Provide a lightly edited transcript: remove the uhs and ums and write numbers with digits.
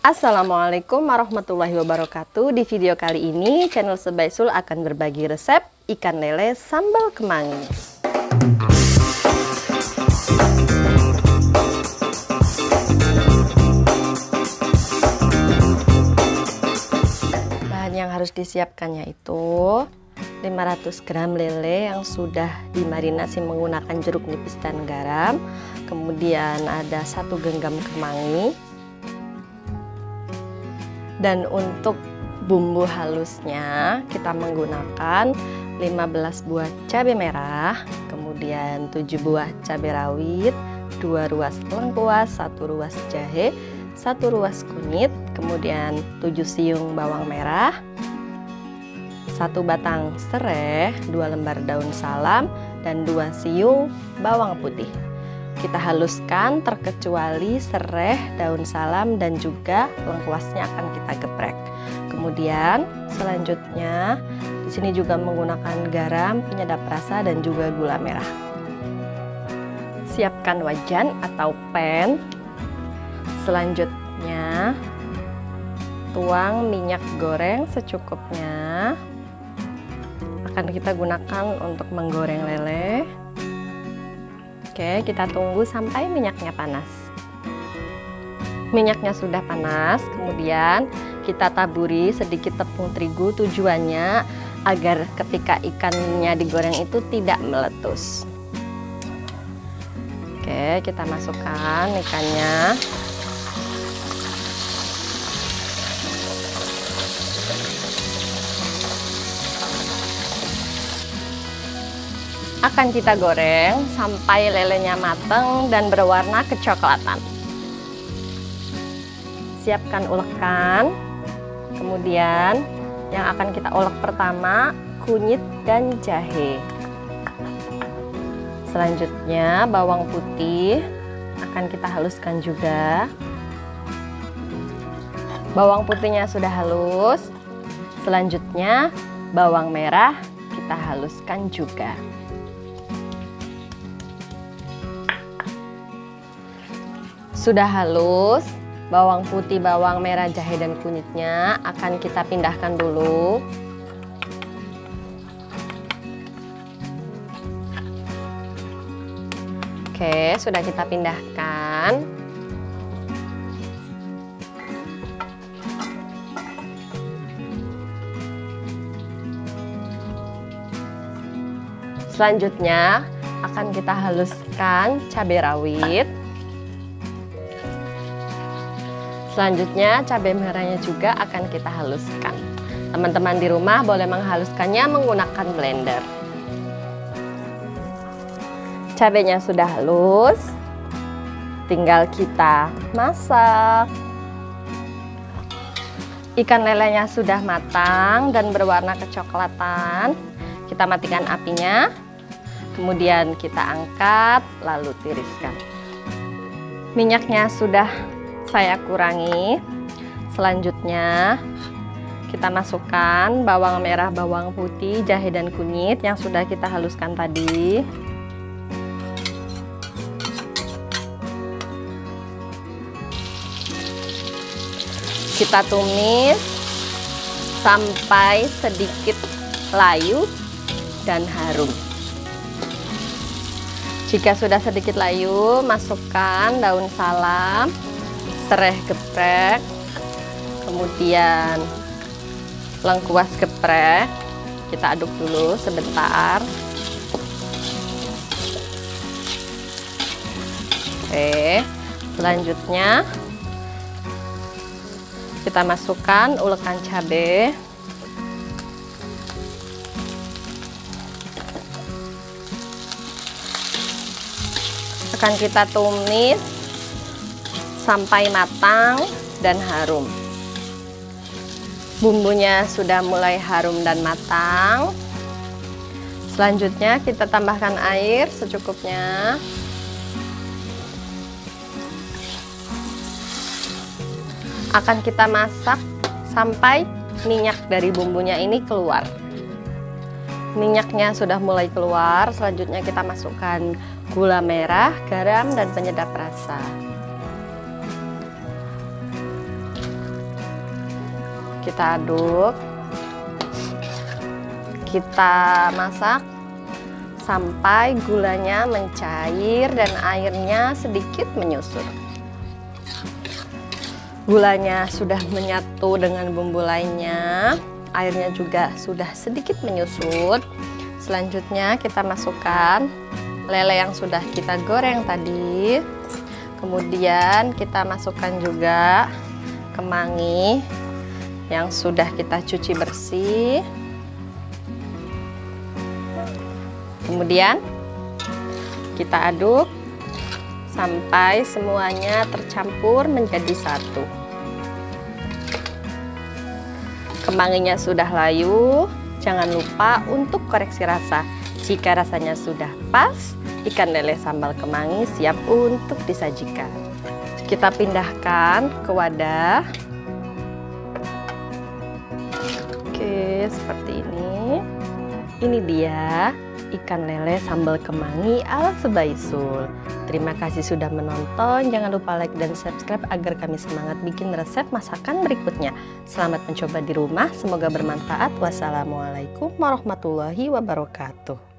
Assalamualaikum warahmatullahi wabarakatuh. Di video kali ini channel Sebay Sul akan berbagi resep ikan lele sambal kemangi. Bahan yang harus disiapkannya itu 500 gram lele yang sudah dimarinasi menggunakan jeruk nipis dan garam. Kemudian ada 1 genggam kemangi. Dan untuk bumbu halusnya kita menggunakan 15 buah cabai merah, kemudian 7 buah cabai rawit, 2 ruas lengkuas, 1 ruas jahe, 1 ruas kunyit, kemudian 7 siung bawang merah, 1 batang serai, 2 lembar daun salam, dan 2 siung bawang putih. Kita haluskan, terkecuali serai, daun salam, dan juga lengkuasnya akan kita geprek. Kemudian selanjutnya di sini juga menggunakan garam, penyedap rasa, dan juga gula merah. Siapkan wajan atau pan. Selanjutnya tuang minyak goreng secukupnya. Akan kita gunakan untuk menggoreng lele. Oke, kita tunggu sampai minyaknya panas. Minyaknya sudah panas, kemudian kita taburi sedikit tepung terigu, tujuannya agar ketika ikannya digoreng itu tidak meletus. Oke, kita masukkan ikannya. Akan kita goreng sampai lelenya mateng dan berwarna kecoklatan. Siapkan ulekan. Kemudian yang akan kita ulek pertama kunyit dan jahe. Selanjutnya bawang putih akan kita haluskan juga. Bawang putihnya sudah halus. Selanjutnya bawang merah kita haluskan juga. Sudah halus, bawang putih, bawang merah, jahe, dan kunyitnya akan kita pindahkan dulu. Oke, sudah kita pindahkan. Selanjutnya akan kita haluskan cabai rawit. Selanjutnya cabai merahnya juga akan kita haluskan. Teman-teman di rumah boleh menghaluskannya menggunakan blender. Cabainya sudah halus, tinggal kita masak. Ikan lelenya sudah matang dan berwarna kecoklatan. Kita matikan apinya, kemudian kita angkat lalu tiriskan. Minyaknya sudah saya kurangi. Selanjutnya kita masukkan bawang merah, bawang putih, jahe, dan kunyit yang sudah kita haluskan tadi. Kita tumis sampai sedikit layu dan harum. Jika sudah sedikit layu, masukkan daun salam, serai geprek, kemudian lengkuas geprek. Kita aduk dulu sebentar. Oke, selanjutnya kita masukkan ulekan cabai. Akan kita tumis sampai matang dan harum. Bumbunya sudah mulai harum dan matang. Selanjutnya kita tambahkan air secukupnya. Akan kita masak sampai minyak dari bumbunya ini keluar. Minyaknya sudah mulai keluar. Selanjutnya kita masukkan gula merah, garam, dan penyedap rasa. Kita aduk, kita masak sampai gulanya mencair dan airnya sedikit menyusut. Gulanya sudah menyatu dengan bumbu lainnya, airnya juga sudah sedikit menyusut. Selanjutnya kita masukkan lele yang sudah kita goreng tadi. Kemudian kita masukkan juga kemangi yang sudah kita cuci bersih. Kemudian kita aduk sampai semuanya tercampur menjadi satu. Kemanginya sudah layu, jangan lupa untuk koreksi rasa. Jika rasanya sudah pas, ikan lele sambal kemangi siap untuk disajikan. Kita pindahkan ke wadah. Oke, seperti ini. Ini dia ikan lele sambal kemangi ala Sebay Sul. Terima kasih sudah menonton. Jangan lupa like dan subscribe agar kami semangat bikin resep masakan berikutnya. Selamat mencoba di rumah, semoga bermanfaat. Wassalamualaikum warahmatullahi wabarakatuh.